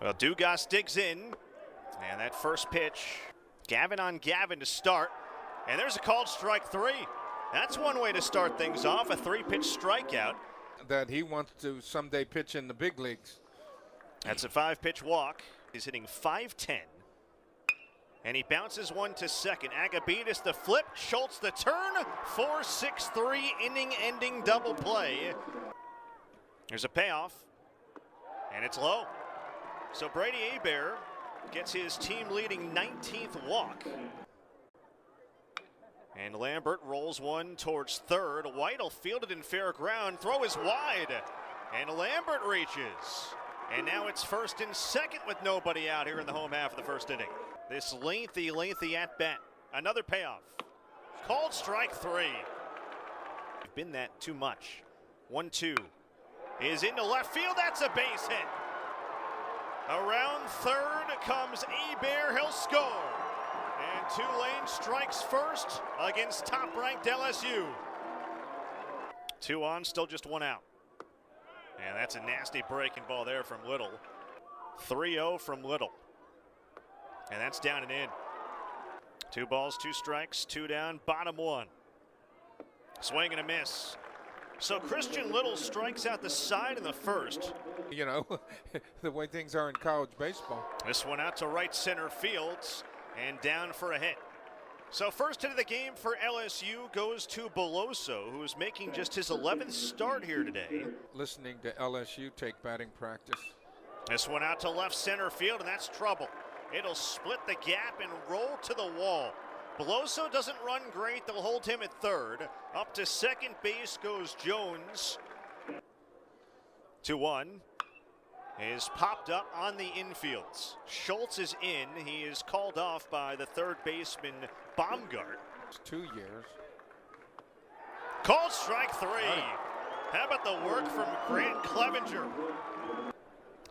Well, Dugas digs in, and that first pitch, Gavin on Gavin to start, and there's a called strike three. That's one way to start things off, a three-pitch strikeout. That he wants to someday pitch in the big leagues. That's a five-pitch walk. He's hitting 5.10, and he bounces one to second. Agabitus the flip, Schultz the turn, 4-6-3 inning-ending double play. There's a payoff, and it's low. So Brady Abear gets his team-leading 19th walk. And Lambert rolls one towards third. White will field it in fair ground. Throw is wide, and Lambert reaches. And now it's first and second with nobody out here in the home half of the first inning. This lengthy, lengthy at-bat. Another payoff. Called strike three. You've been that too much. 1-2 is into left field. That's a base hit. Around third comes Abear, he'll score. And Tulane strikes first against top-ranked LSU. Two on, still just one out. And that's a nasty breaking ball there from Little. 3-0 from Little. And that's down and in. Two balls, two strikes, two down, bottom one. Swing and a miss. So Christian Little strikes out the side in the first. You know, the way things are in college baseball. This one out to right center fields and down for a hit. So first hit of the game for LSU goes to Beloso, who is making just his 11th start here today. Listening to LSU take batting practice. This one out to left center field, and that's trouble. It'll split the gap and roll to the wall. Beloso doesn't run great. They'll hold him at third. Up to second base goes Jones. 2-1 is popped up on the infields. Schultz is in. He is called off by the third baseman Baumgart. It's 2 years. Called strike three. Right. How about the work from Grant Clevenger?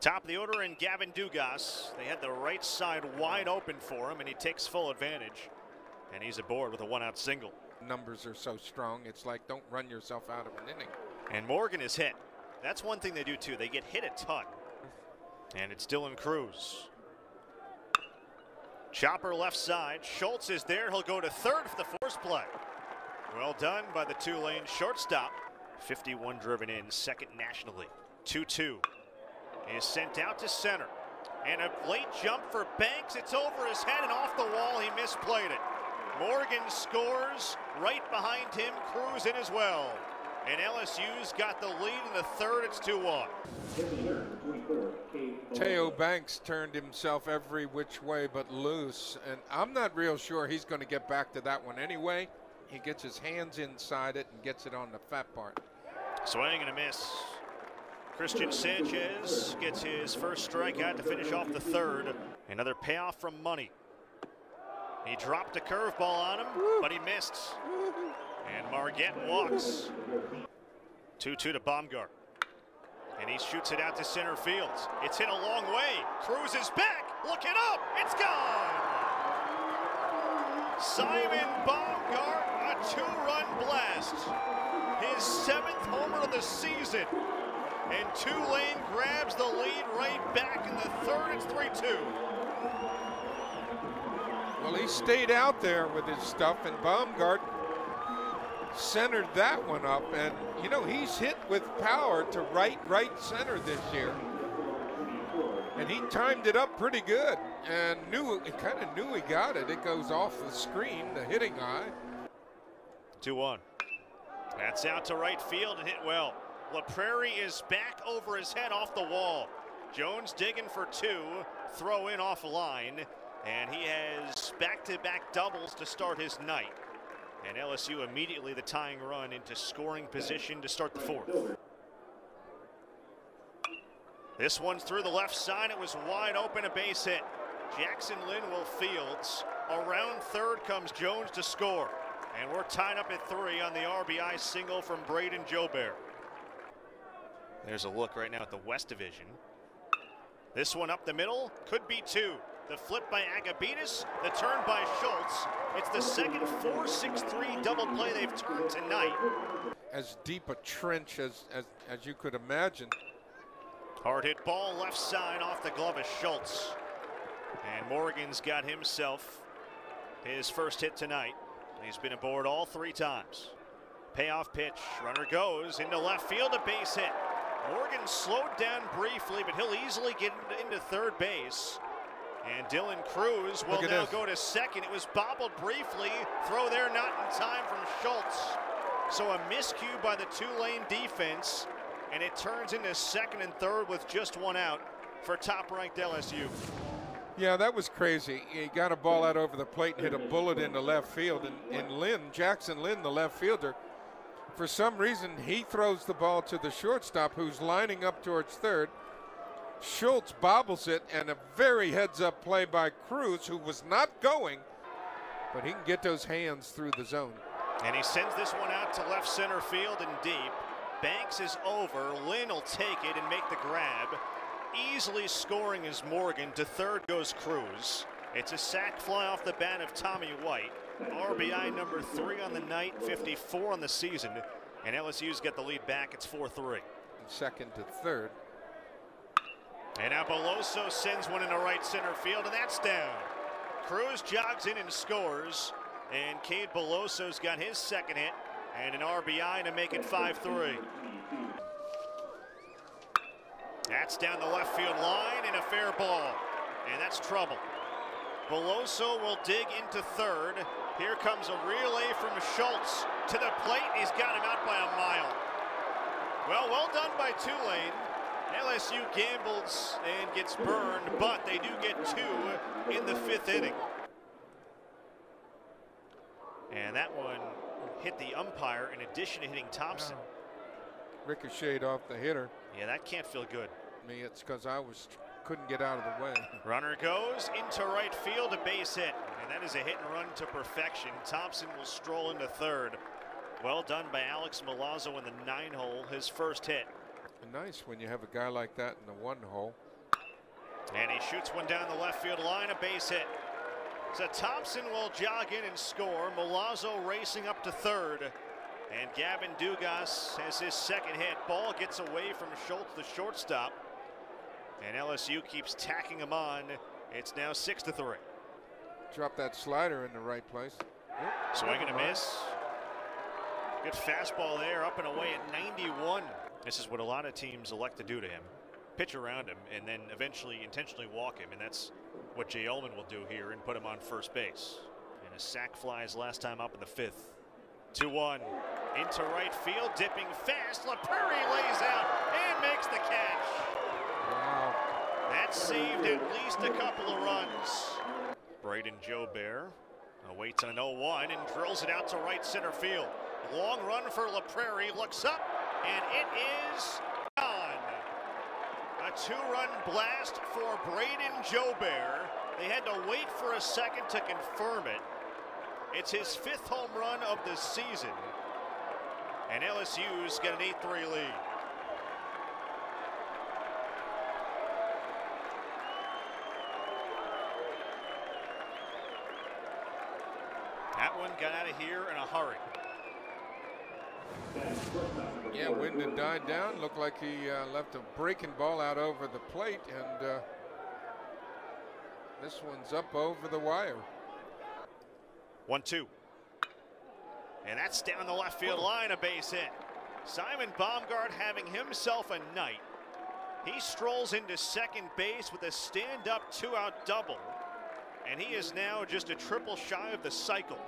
Top of the order and Gavin Dugas. They had the right side wide open for him, and he takes full advantage. And he's aboard with a one-out single. Numbers are so strong, it's like don't run yourself out of an inning. And Morgan is hit. That's one thing they do, too. They get hit a ton. And it's Dylan Crews. Chopper left side. Schultz is there. He'll go to third for the force play. Well done by the Tulane shortstop. 51 driven in, second nationally. 2-2 is sent out to center. And a late jump for Banks. It's over his head and off the wall. He misplayed it. Morgan scores. Right behind him, Crews in as well. And LSU's got the lead in the third. It's 2-1. Teo Banks turned himself every which way but loose. And I'm not real sure he's going to get back to that one anyway. He gets his hands inside it and gets it on the fat part. Swing and a miss. Christian Sanchez gets his first strikeout to finish off the third. Another payoff from Money. He dropped a curveball on him, but he missed. And Margot walks. 2-2 to Baumgart. And he shoots it out to center field. It's hit a long way. Crews is back. Look it up. It's gone. Simon Baumgart, a two-run blast. His 7th homer of the season. And Tulane grabs the lead right back in the third. It's 3-2. Well, he stayed out there with his stuff, and Baumgart centered that one up. And, you know, he's hit with power to right center this year. And he timed it up pretty good and kind of knew he got it. It goes off the screen, the hitting eye. 2-1. That's out to right field and hit well. La Prairie is back over his head off the wall. Jones digging for two. Throw in off line. And he has back-to-back doubles to start his night. And LSU immediately the tying run into scoring position to start the fourth. This one's through the left side. It was wide open, a base hit. Jackson Linwell Fields. Around third comes Jones to score. And we're tied up at 3 on the RBI single from Braden Jobert. There's a look right now at the West Division. This one up the middle. Could be 2. The flip by Agabitus, the turn by Schultz. It's the second 4-6-3 double play they've turned tonight. As deep a trench as you could imagine. Hard hit ball left side off the glove of Schultz. And Morgan's got himself his first hit tonight. He's been aboard all three times. Payoff pitch, runner goes into left field, a base hit. Morgan slowed down briefly, but he'll easily get into third base. And Dylan Crews will now go to second. It was bobbled briefly. Throw there not in time from Schultz. So a miscue by the Tulane defense. And it turns into second and third with just one out for top-ranked LSU. Yeah, that was crazy. He got a ball out over the plate and hit a bullet into left field. And Jackson Lynn, the left fielder, for some reason, he throws the ball to the shortstop, who's lining up towards third. Schultz bobbles it, and a very heads-up play by Crews, who was not going, but he can get those hands through the zone. And he sends this one out to left center field and deep. Banks is over. Lynn will take it and make the grab. Easily scoring is Morgan. To third goes Crews. It's a sac fly off the bat of Tommy White. RBI number 3 on the night, 54 on the season. And LSU's got the lead back. It's 4-3. Second to third. And now Beloso sends one into right center field, and that's down. Crews jogs in and scores. And Cade Beloso's got his second hit and an RBI to make it 5-3. That's down the left field line and a fair ball. And that's trouble. Beloso will dig into third. Here comes a relay from Schultz to the plate. He's got him out by a mile. Well done by Tulane. LSU gambles and gets burned, but they do get two in the fifth inning. And that one hit the umpire in addition to hitting Thompson. Ricocheted off the hitter. Yeah, that can't feel good. Me, it's because I couldn't get out of the way. Runner goes into right field, a base hit. And that is a hit and run to perfection. Thompson will stroll into third. Well done by Alex Milazzo in the 9-hole, his first hit. Nice when you have a guy like that in the 1-hole. And he shoots one down the left field line, a base hit. So Thompson will jog in and score. Milazzo racing up to third. And Gavin Dugas has his second hit. Ball gets away from Schultz, the shortstop. And LSU keeps tacking him on. It's now 6-3. Drop that slider in the right place. Yep. Swing and a miss. Good fastball there, up and away at 91. This is what a lot of teams elect to do to him. Pitch around him and then eventually intentionally walk him. And that's what Jay Uhlman will do here and put him on first base. And a sac flies last time up in the fifth. 2-1 into right field, dipping fast. La Prairie lays out and makes the catch. Wow. That saved at least a couple of runs. Braden Jobert awaits an 0-1 and drills it out to right center field. Long run for La Prairie, looks up, and it is gone. A two-run blast for Braden Jobert. They had to wait for a second to confirm it. It's his 5th home run of the season. And LSU's got an 8-3 lead. That one got out of here in a hurry. Yeah, wind had died down. Looked like he left a breaking ball out over the plate, and this one's up over the wire. 1-2. And that's down the left field line, a base hit. Simon Baumgart having himself a night. He strolls into second base with a stand-up two-out double. And he is now just a triple shy of the cycle.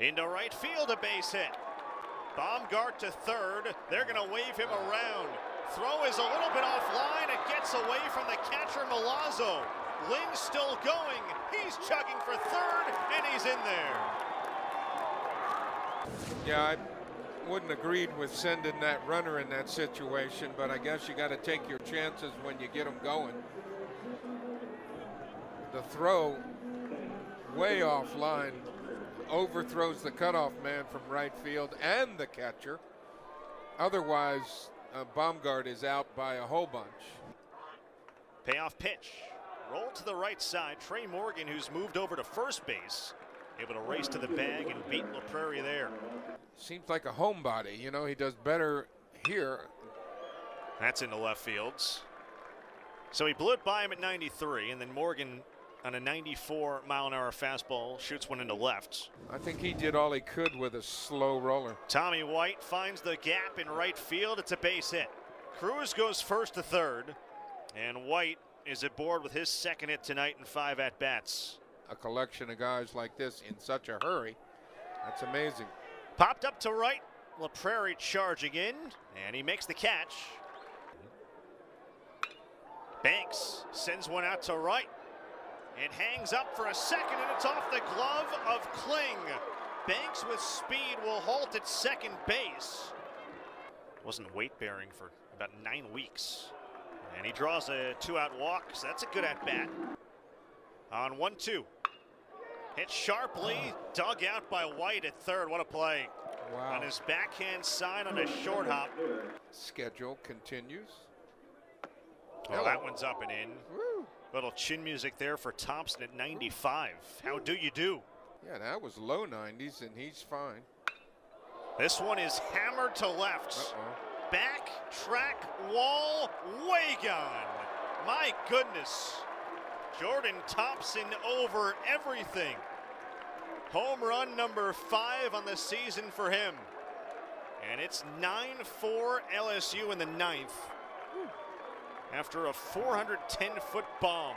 Into right field, a base hit. Baumgart to third. They're going to wave him around. Throw is a little bit offline. It gets away from the catcher, Milazzo. Lynn still going. He's chugging for third, and he's in there. Yeah, I wouldn't agree with sending that runner in that situation, but I guess you got to take your chances when you get them going. The throw way offline. Overthrows the cutoff man from right field and the catcher. Otherwise, Baumgart is out by a whole bunch. Payoff pitch. Roll to the right side. Trey Morgan, who's moved over to first base, able to race to the bag and beat La Prairie there. Seems like a homebody. You know, he does better here That's into left fields. So he blew it by him at 93, and then Morgan on a 94-mile-an-hour fastball shoots one into left. I think he did all he could with a slow roller. Tommy White finds the gap in right field. It's a base hit. Crews goes first to third, and White is aboard with his second hit tonight in 5 at-bats. A collection of guys like this in such a hurry. That's amazing. Popped up to right. La Prairie charging in, and he makes the catch. Banks sends one out to right. It hangs up for a second, and it's off the glove of Kling. Banks with speed will halt at second base. Wasn't weight bearing for about 9 weeks. And he draws a 2-out walk, so that's a good at-bat. On 1-2. Hit sharply, dug out by White at third. What a play. Wow. On his backhand side on a short hop. Schedule continues. Well, that one's up and in. Woo. Little chin music there for Thompson at 95. How do you do? Yeah, that was low 90s, and he's fine. This one is hammered to left. Back, track, wall, way gone. My goodness. Jordan Thompson over everything. Home run number 5 on the season for him. And it's 9-4 LSU in the 9th. After a 410-foot bomb.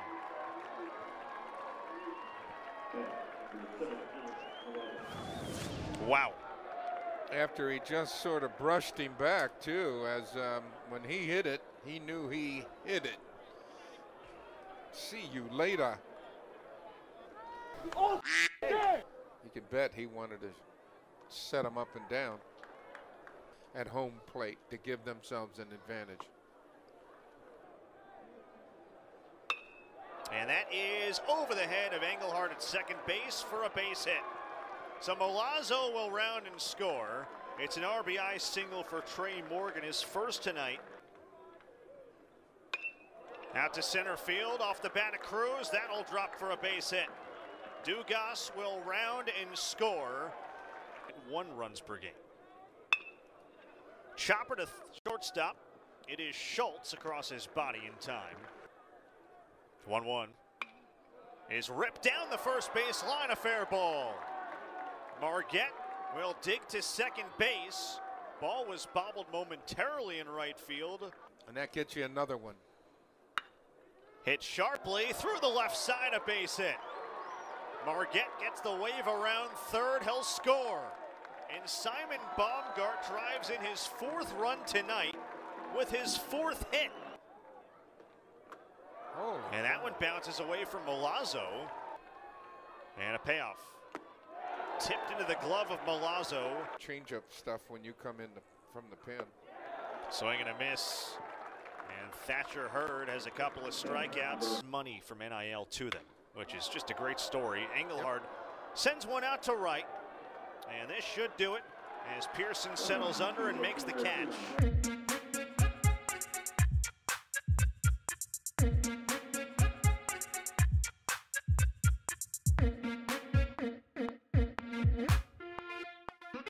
Wow. After he just sort of brushed him back, too, as when he hit it, he knew he hit it. See you later. Oh, shit. You can bet he wanted to set him up and down at home plate to give themselves an advantage. And that is over the head of Englehart at second base for a base hit. So Milazzo will round and score. It's an RBI single for Trey Morgan, his first tonight. Out to center field, off the bat of Crews. That'll drop for a base hit. Dugas will round and score. 1 runs per game. Chopper to shortstop. It is Schultz across his body in time. 1-1 is ripped down the first base line, a fair ball. Margot will dig to second base. Ball was bobbled momentarily in right field. And that gets you another one. Hit sharply through the left side, a base hit. Margot gets the wave around third, he'll score. And Simon Baumgart drives in his 4th run tonight with his 4th hit. Oh. And that one bounces away from Milazzo. And a payoff. Tipped into the glove of Milazzo. Change up stuff when you come in from the pen. Swing and a miss. And Thatcher Hurd has a couple of strikeouts. Money from NIL to them, which is just a great story. Englehart sends one out to right. And this should do it as Pearson settles under and makes the catch.